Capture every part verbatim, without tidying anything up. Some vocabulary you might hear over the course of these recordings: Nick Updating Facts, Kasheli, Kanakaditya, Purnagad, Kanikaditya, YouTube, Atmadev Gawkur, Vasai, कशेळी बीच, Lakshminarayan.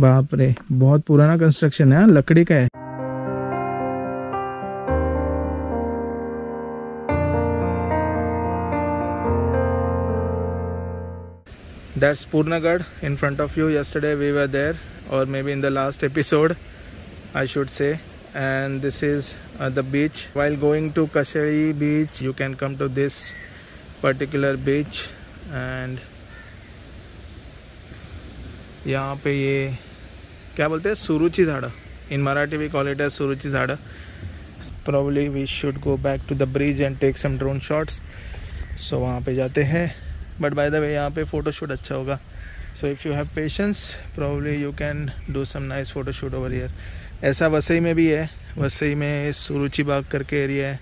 बाप रे, बहुत पुराना कंस्ट्रक्शन है, लकड़ी का है। That's Purnagad in front of you. Yesterday we were there, or maybe in the last episode, I should say. And this is uh, the beach. While going to Kasheli beach, you can come to this particular beach. And यहाँ पे ये क्या बोलते हैं, सुरुचि झाड़ा. In Marathi we call it as सुरुचि झाड़ा. Probably we should go back to the bridge and take some drone shots. So वहाँ पे जाते हैं. But by the way यहाँ पे फोटोशूट अच्छा होगा. So if you have patience, probably you can do some nice photoshoot over here. ऐसा वसई में भी है. वसई में सुरुचि बाग करके एरिया है.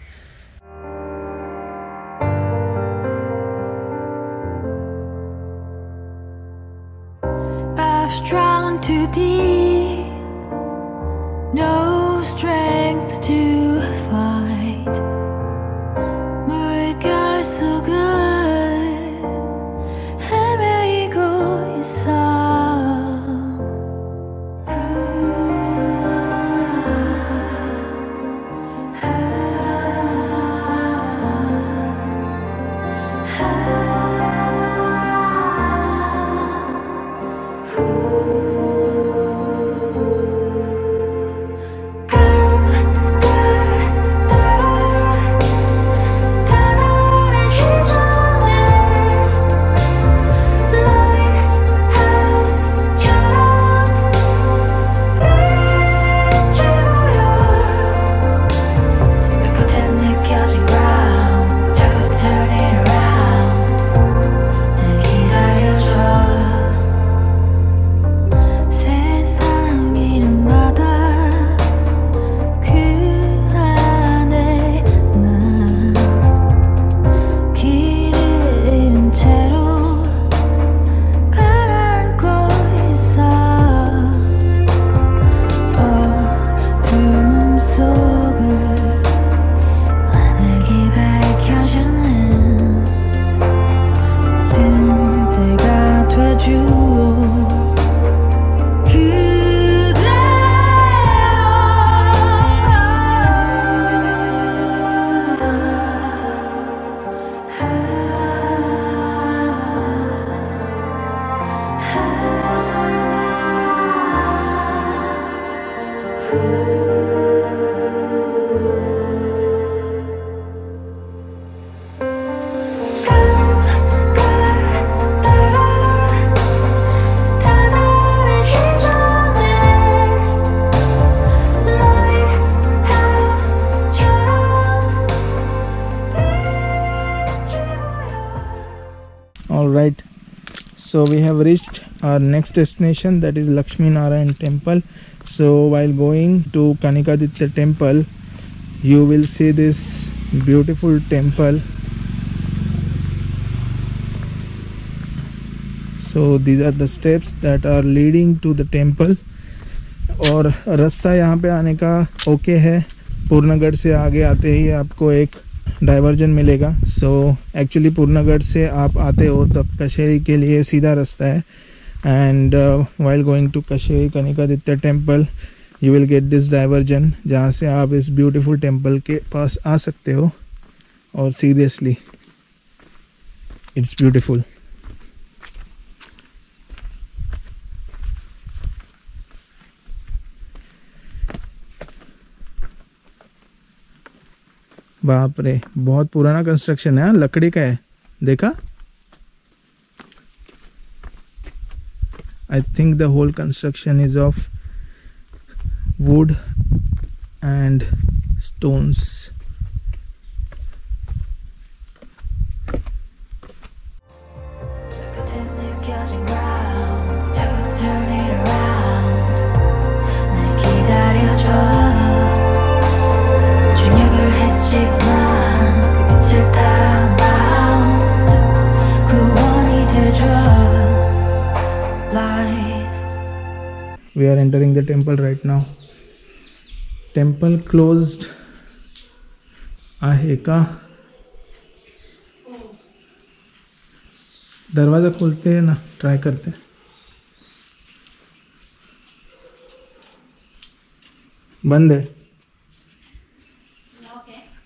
I've drowned too deep, no strength to fight. But it got so good, and me go inside. Ooh, ah, ah. Alright, so we have reached our next destination, that is Lakshminarayan temple. So while going to Kanakaditya temple, you will see this beautiful temple. So these are the steps that are leading to the temple. और रास्ता यहाँ पे आने का okay है. पूर्णगढ़ से आगे आते ही आपको एक डाइवर्जन मिलेगा. सो एक्चुअली पूर्णगढ़ से आप आते हो तब कशेरी के लिए सीधा रास्ता है. And while going to Kasheri Kanakaditya temple you will get this diversion, जहाँ से आप इस ब्यूटीफुल टेम्पल के पास आ सकते हो. और सीरियसली इट्स ब्यूटीफुल. बाप रे, बहुत पुराना कंस्ट्रक्शन है, लकड़ी का है. देखा, I think the whole construction is of wood and stones. We are entering the temple right now. Temple closed आहे का? दरवाजा खोलते हैं ना, ट्राई करते हैं. बंद है,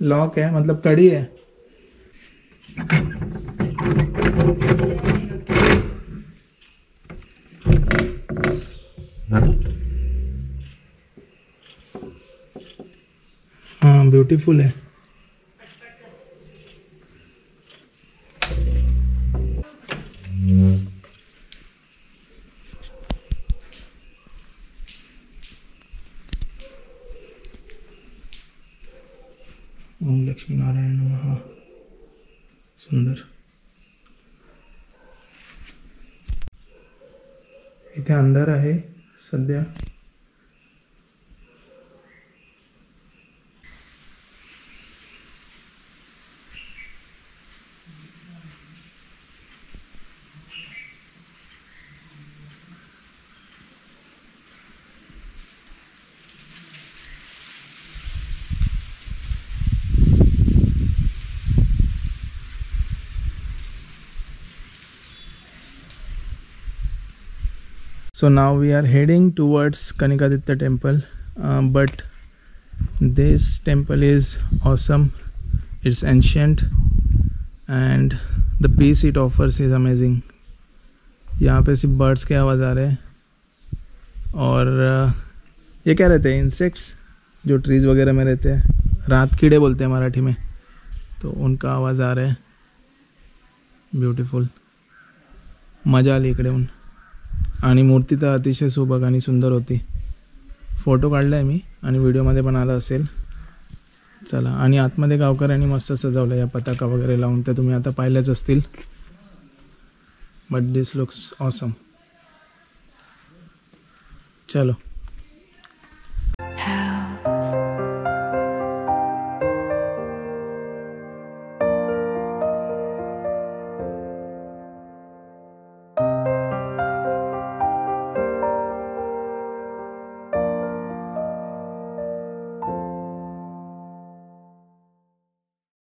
लॉक है, मतलब कड़ी है। हाँ ब्यूटीफुल है। ओम लक्ष्मीनारायण नमः। सुंदर। इथे अंधार आहे सध्या। So now we are heading towards Kanakaditya temple, uh, but this temple is awesome. It's ancient and the peace it offers is amazing. यहाँ पे सिर्फ बर्ड्स के आवाज़ आ रहे हैं और uh, ये क्या रहते हैं इंसेक्ट्स जो ट्रीज वगैरह में रहते हैं, रात कीड़े बोलते हैं मराठी में, तो उनका आवाज़ आ रहा है। ब्यूटीफुल, मजा आली इकडे उन। आणि मूर्ती तर अतिशय सुबक आणि सुंदर होती। फोटो काढला आहे मी आणि व्हिडिओमध्ये पण आला असेल। चला, आणि आत्मदेव गावकर यांनी मस्त सजवलं या पताका वगैरे लावून, ते तुम्ही आता पाहिलेच असतील। But this looks awesome. चलो।